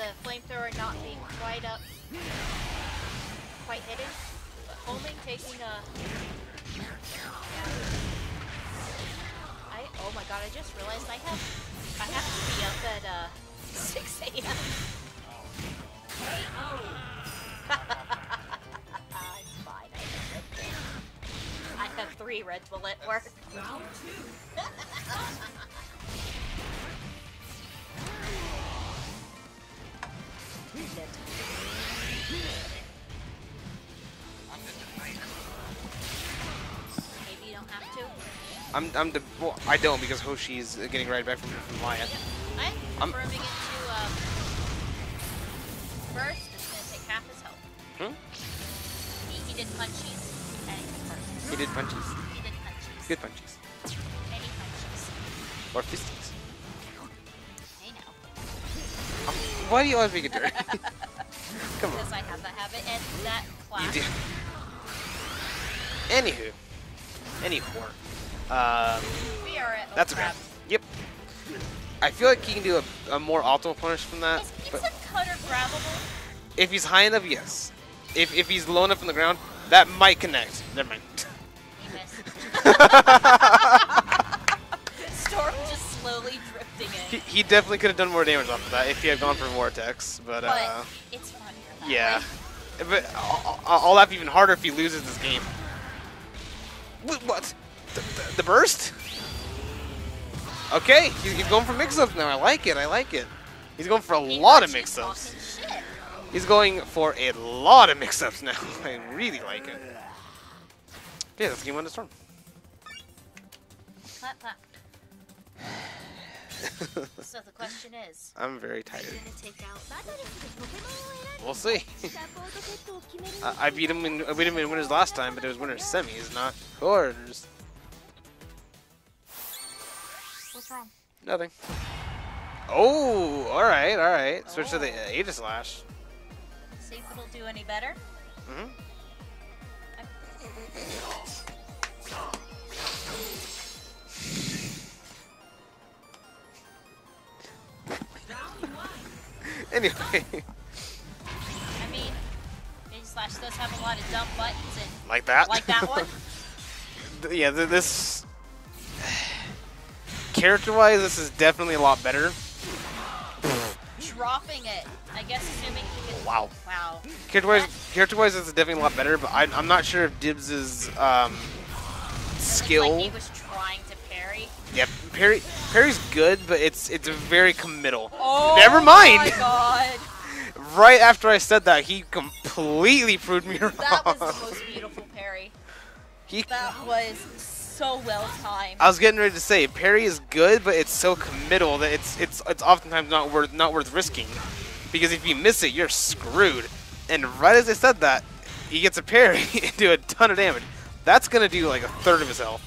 the flamethrower not being quite up, quite hidden, but homing, taking a... Yeah. Oh my god, I just realized I have to be up at 6 a.m. It's fine, I have Red Bull. I have 3 Red Bull at work. Round 2. Shit. Maybe you don't have to. Well, I don't, because Hoshi's getting right back from Lion. Yeah. I'm confirming it to first. It's gonna take half his health. Hmm? He did punchies. And he did punchies. He did punchies. Good punchies. Many punchies. Or fistics. I know. Why do you always make it dirty? Come on. Because I have that habit and that class. You do. Anywho. Any whore. We are at that's okay. Yep. I feel like he can do a more optimal punish from that. Is a cutter grabbable? If he's high enough, yes. If he's low enough on the ground, that might connect. Never mind. He missed. Storm just slowly drifting in. He definitely could have done more damage off of that if he had gone for more attacks, but it's funnier that yeah. Way. But I'll have even harder if he loses this game. What? The burst? Okay, he's going for mix-ups now. I like it. He's going for a lot of mix-ups. He's going for a lot of mix-ups now. I really like it. Yeah, that's game 1 to Storm. So the question is... I'm very tired. We'll see. I beat him in winners last time, but it was winners semis, not quarters. What's wrong? Nothing. Oh, alright. Switch to the Aegislash. See if it'll do any better? Mm-hmm. Anyway. I mean, Aegislash does have a lot of dumb buttons and... Like that? Like that one? Yeah, this... Character-wise, this is definitely a lot better. Dropping it. I guess assuming he can... Wow. Character-wise, this is definitely a lot better, but I'm not sure if Dibz's skill... Like he was trying to parry. Yeah, parry's good, but it's very committal. Oh, never mind. My god. Right after I said that, he completely proved me wrong. That was the most beautiful parry. That was so well timed. I was getting ready to say parry is good, but it's so committal that it's oftentimes not worth risking, because if you miss it, you're screwed. And right as I said that, he gets a parry and do a ton of damage. That's gonna do like a third of his health.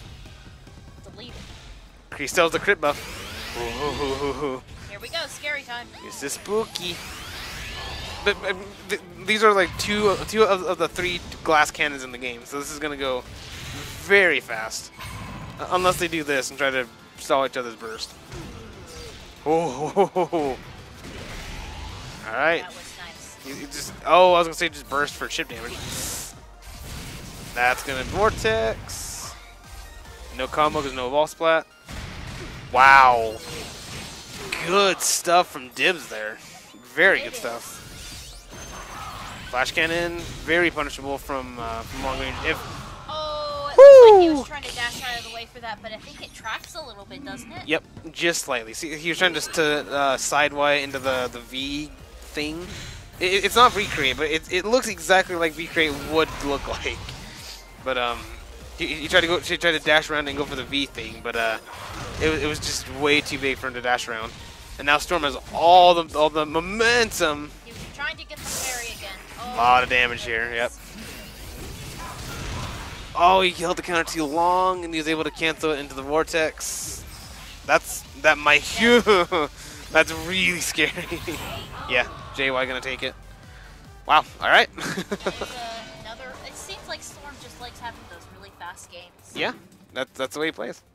He sells the crit buff. Ooh. Here we go, scary time. This is spooky. But these are like two of the 3 glass cannons in the game, so this is gonna go very fast. Unless they do this and try to stall each other's burst. Oh. All right. That was nice. I was gonna say just burst for chip damage. That's gonna vortex. No combo, because no wall splat. Wow. Good stuff from Dibz there. Very good stuff. Flash cannon, very punishable from long range. It looks like he was trying to dash out of the way for that, but I think it tracks a little bit, doesn't it? Yep, just slightly. See, he was trying just to sidewise into the V thing. It's not V Create, but it looks exactly like V Create would look like. But he tried to dash around and go for the V thing, but it was just way too big for him to dash around. And now Storm has all the momentum. He was trying to get the parry again. A lot of damage here. Yep. Oh, he held the counter too long, and he was able to cancel it into the vortex. That's really scary. Yeah, JY gonna take it. Wow. All right. It seems like Storm just likes having those really fast games. Yeah, that's the way he plays.